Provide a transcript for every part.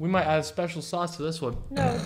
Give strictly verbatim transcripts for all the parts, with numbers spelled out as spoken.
We might add a special sauce to this one. No.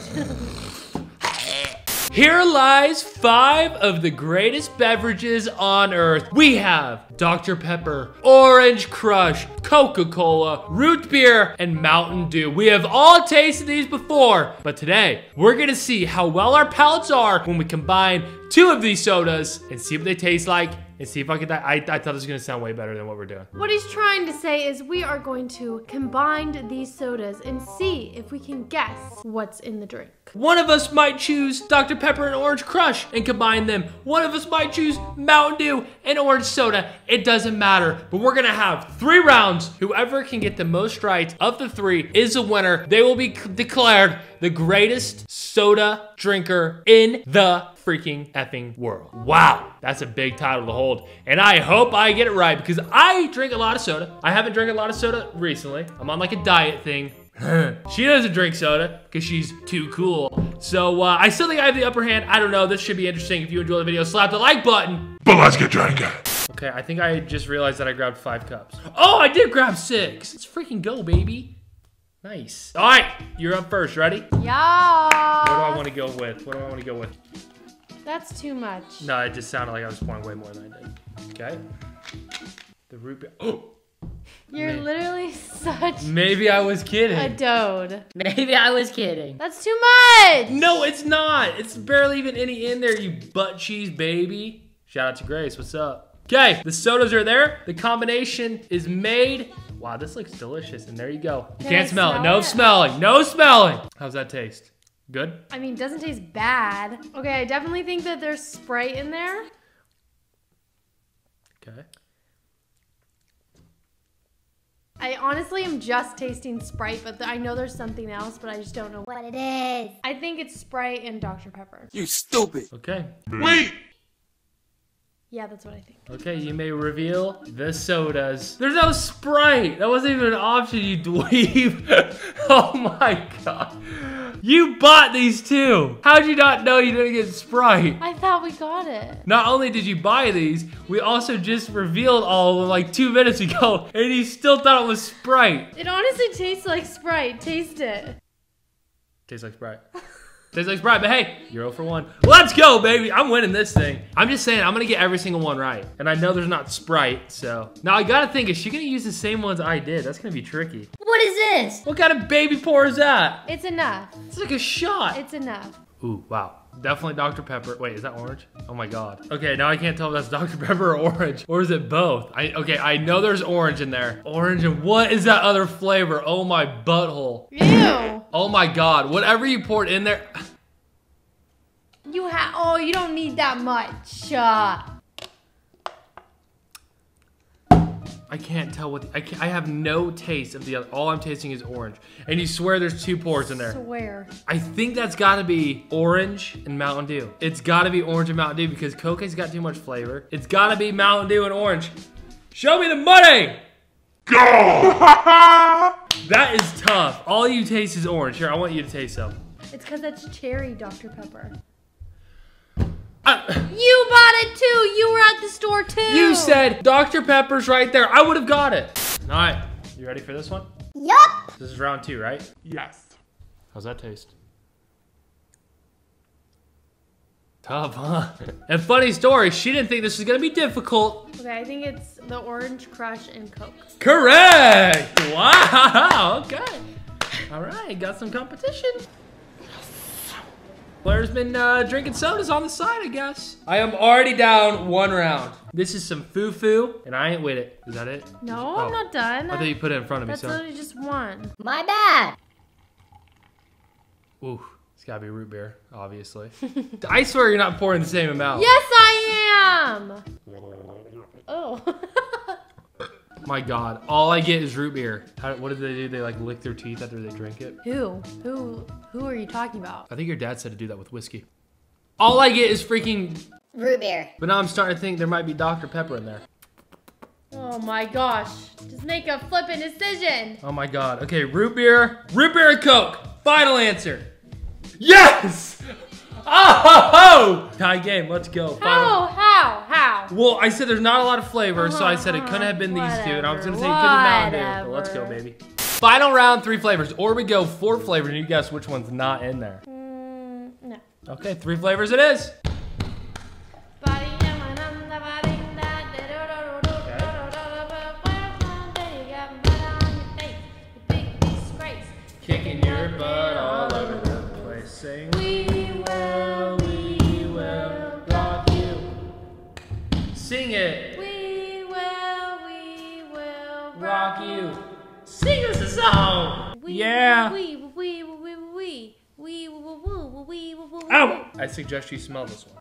Here lies five of the greatest beverages on earth. We have Doctor Pepper, Orange Crush, Coca-Cola, root beer, and Mountain Dew. We have all tasted these before, but today we're gonna see how well our palates are when we combine two of these sodas and see what they taste like and see if I could, I, I thought this was gonna sound way better than what we're doing. What he's trying to say is we are going to combine these sodas and see if we can guess what's in the drink. One of us might choose Doctor Pepper and Orange Crush and combine them. One of us might choose Mountain Dew and orange soda. It doesn't matter, but we're gonna have three rounds. Whoever can get the most right of the three is the winner. They will be declared the greatest soda drinker in the freaking effing world. Wow, that's a big title to hold. And I hope I get it right because I drink a lot of soda. I haven't drank a lot of soda recently. I'm on like a diet thing. She doesn't drink soda because she's too cool. So uh, I still think I have the upper hand. I don't know, this should be interesting. If you enjoy the video, slap the like button. But let's get drinking. Okay, I think I just realized that I grabbed five cups. Oh, I did grab six. Let's freaking go, baby. Nice. All right, you're up first, ready? Yeah. What do I wanna go with? What do I wanna go with? That's too much. No, it just sounded like I was pouring way more than I did. Okay. The root beer, oh! You're maybe. Literally such Maybe I was kidding. A dode. Maybe I was kidding. That's too much! No, it's not! It's barely even any in there, you butt cheese baby. Shout out to Grace, what's up? Okay, the sodas are there. The combination is made. Wow, this looks delicious, and there you go. You can't smell it, no smelling, no smelling. How's that taste? Good? I mean, it doesn't taste bad. Okay, I definitely think that there's Sprite in there. Okay. I honestly am just tasting Sprite, but I know there's something else, but I just don't know what it is. I think it's Sprite and Doctor Pepper. You stupid. Okay. Wait! Yeah, that's what I think. Okay, you may reveal the sodas. There's no Sprite! That wasn't even an option, you dweeb. Oh my god. You bought these two. How'd you not know you didn't get Sprite? I thought we got it. Not only did you buy these, we also just revealed all of them like two minutes ago, and you still thought it was Sprite. It honestly tastes like Sprite. Taste it. Tastes like Sprite. Tastes like Sprite, but hey, you're zero for one. Let's go, baby. I'm winning this thing. I'm just saying, I'm gonna get every single one right. And I know there's not Sprite, so. Now I gotta think, is she gonna use the same ones I did? That's gonna be tricky. What is this? What kind of baby pour is that? It's enough. It's like a shot. It's enough. Ooh, wow. Definitely Doctor Pepper. Wait, is that orange? Oh my God. Okay, now I can't tell if that's Doctor Pepper or orange, or is it both? I Okay, I know there's orange in there. Orange, and what is that other flavor? Oh my butthole. Ew. Oh my God, whatever you poured in there. You ha oh, you don't need that much. Uh... I can't tell what, the I, can't, I have no taste of the other. All I'm tasting is orange. And you swear there's two pours in there. Swear. I think that's gotta be orange and Mountain Dew. It's gotta be orange and Mountain Dew because Coca's got too much flavor. It's gotta be Mountain Dew and orange. Show me the money! Go! That is tough. All you taste is orange. Here, I want you to taste some. It's because that's cherry Doctor Pepper. Uh, you bought it too, you were at the store too. You said Doctor Pepper's right there. I would have got it. All right, you ready for this one? Yup. This is round two, right? Yes. How's that taste? Tough, huh? And funny story, she didn't think this was gonna be difficult. Okay, I think it's the Orange Crush and Coke. Correct, wow, okay. All right, got some competition. Claire's been uh, drinking sodas on the side, I guess. I am already down one round. This is some foo-foo, and I ain't with it. Is that it? No, oh. I'm not done. I thought you put it in front of That's me, so. That's literally just one. My bad. Ooh, it's gotta be root beer, obviously. I swear you're not pouring the same amount. Yes, I am. Oh. My God, all I get is root beer. How, what did they do? They like lick their teeth after they drink it? Who? Who Who are you talking about? I think your dad said to do that with whiskey. All I get is freaking... root beer. But now I'm starting to think there might be Doctor Pepper in there. Oh my gosh. Just make a flippin' decision. Oh my God. Okay, root beer. Root beer and Coke. Final answer. Yes! Oh, ho, ho! Tie game, let's go. How, how, how? Well, I said there's not a lot of flavor, uh -huh, so I said it couldn't have been whatever, these two, and I was gonna say it couldn't have been Mountain Dew, but let's go, baby. Final round, three flavors. Or we go four flavors and you guess which one's not in there. Mm, no. Okay, three flavors it is. Yeah. Wee wee wee wee wee wee wee wee wee wee. Ow! I suggest you smell this one.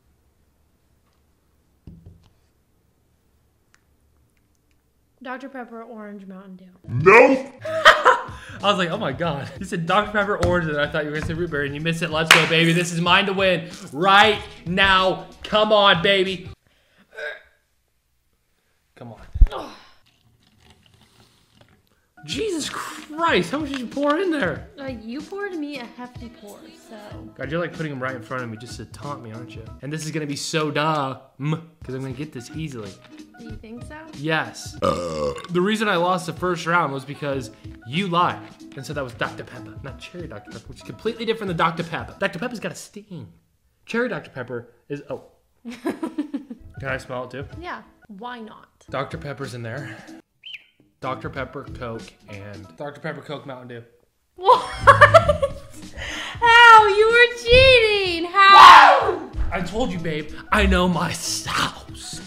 Doctor Pepper Orange Mountain Dew. Nope. I was like, oh my god. You said Doctor Pepper Orange, and I thought you were gonna say root beer, and you missed it. Let's go, baby. This is mine to win right now. Come on, baby. Come on. Jesus Christ, how much did you pour in there? Uh, you poured me a hefty pour, so. God, you're like putting them right in front of me just to taunt me, aren't you? And this is gonna be so dumb, because I'm gonna get this easily. Do you think so? Yes. Uh. The reason I lost the first round was because you lied. And so that was Doctor Pepper, not Cherry Doctor Pepper, which is completely different than Doctor Pepper. Doctor Pepper's got a sting. Cherry Doctor Pepper is, oh. Can I smell it too? Yeah, why not? Doctor Pepper's in there. Doctor Pepper, Coke, and Doctor Pepper, Coke, Mountain Dew. What? How? You were cheating. How? Wow. I told you, babe. I know my sauce.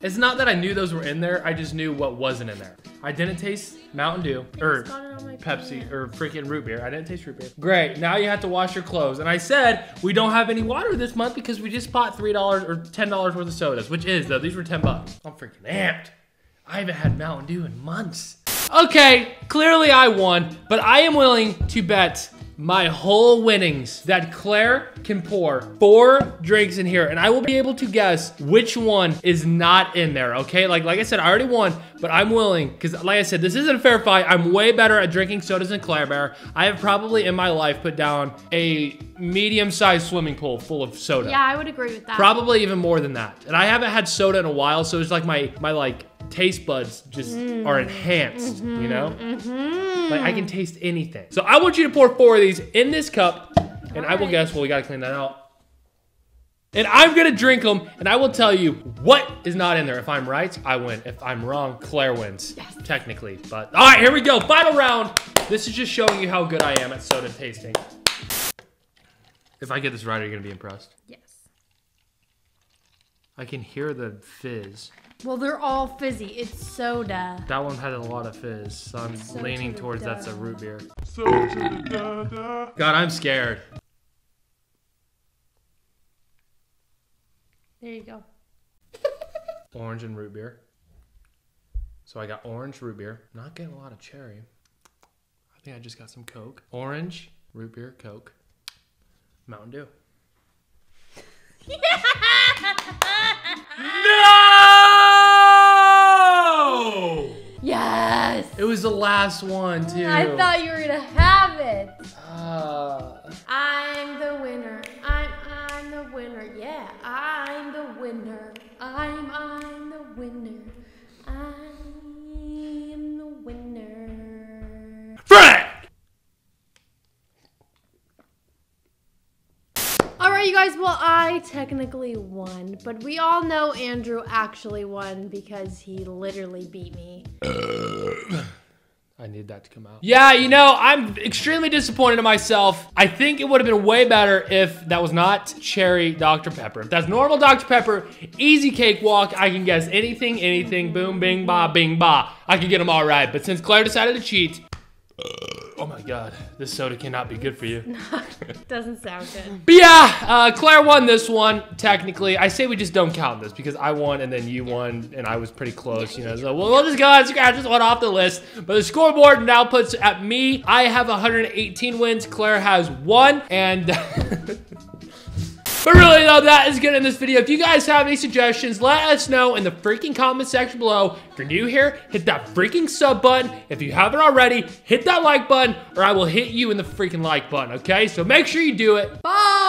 It's not that I knew those were in there. I just knew what wasn't in there. I didn't taste Mountain Dew or Pepsi or freaking root beer. I didn't taste root beer. Great. Now you have to wash your clothes. And I said we don't have any water this month because we just bought three dollars or ten dollars worth of sodas, which is though these were ten bucks. I'm freaking amped. I haven't had Mountain Dew in months. Okay, clearly I won, but I am willing to bet my whole winnings that Claire can pour four drinks in here and I will be able to guess which one is not in there, okay? Like like I said, I already won, but I'm willing, because like I said, this isn't a fair fight. I'm way better at drinking sodas than Claire Bear. I have probably in my life put down a medium-sized swimming pool full of soda. Yeah, I would agree with that. Probably even more than that. And I haven't had soda in a while, so it's like my, my like, taste buds just mm. are enhanced, mm-hmm, you know? Mm-hmm. Like I can taste anything. So I want you to pour four of these in this cup, and all I will right. guess, well, we gotta clean that out. And I'm gonna drink them, and I will tell you what is not in there. If I'm right, I win. If I'm wrong, Claire wins, yes, technically. But all right, here we go, final round. This is just showing you how good I am at soda tasting. If I get this right, are you gonna be impressed? Yes. I can hear the fizz. Well, they're all fizzy. It's soda. That one had a lot of fizz, so I'm so leaning to towards duh. That's a root beer. So to duh, duh. God, I'm scared. There you go. Orange and root beer. So I got orange, root beer. Not getting a lot of cherry. I think I just got some Coke. Orange, root beer, Coke, Mountain Dew. No! Yes! It was the last one, too. I thought you were gonna have it. Uh. I'm the winner. I'm, I'm the winner. Yeah, I'm the winner. I'm, I'm the winner. I'm the winner. Frank! You guys, well, I technically won, but we all know Andrew actually won because he literally beat me. Uh, I need that to come out. Yeah, you know, I'm extremely disappointed in myself. I think it would have been way better if that was not cherry Doctor Pepper. If that's normal Doctor Pepper, easy cakewalk. I can guess anything, anything, boom, bing, ba, bing, ba. I can get them all right, but since Claire decided to cheat, oh my god, this soda cannot be good for you. Doesn't sound good. But yeah, uh, Claire won this one, technically. I say we just don't count this because I won and then you won and I was pretty close, you know. So we'll, we'll just go ahead and scratch this one off the list. But the scoreboard now puts at me. I have one hundred eighteen wins, Claire has one, and... But really though, that is good in this video. If you guys have any suggestions, let us know in the freaking comment section below. If you're new here, hit that freaking sub button. If you haven't already, hit that like button or I will hit you in the freaking like button, okay? So make sure you do it. Bye!